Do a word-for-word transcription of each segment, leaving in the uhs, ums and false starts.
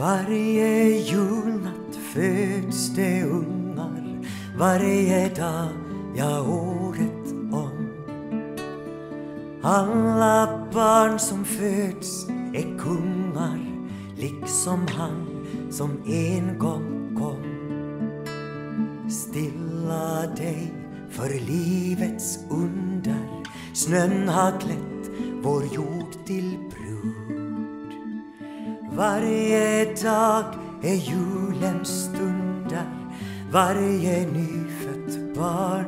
Varje julnatt föds det ungar, varje dag, ja året om. Alla barn som föds är kungar, liksom han som en gång kom. Stilla dig för livets under, snön har klätt vår jord till brud. Varje dag är julens stunder, varje nyfött barn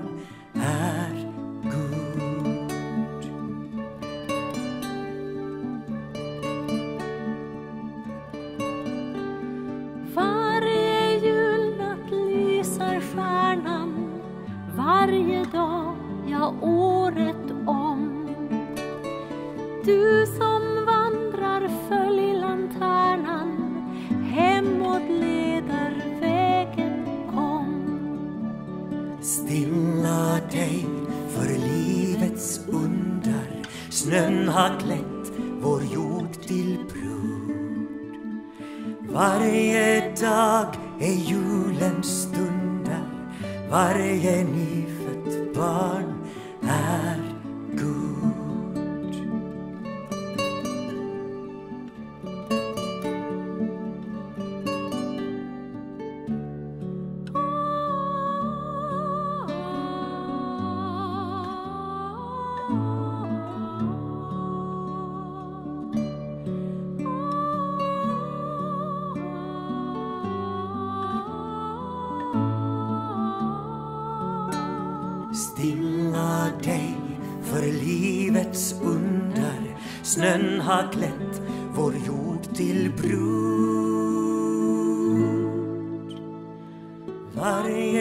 är Gud. Varje julnatt lyser stjärnan, varje dag, ja året om. Du som vandrar följer hemåt leder vägen kom. Stilla dig för livets under, snön har klätt vår jord till brud. Varje dag är julens stunder, varje nyfött barn är stilla dig för livets under, snön har klätt vår jord till brud. Varje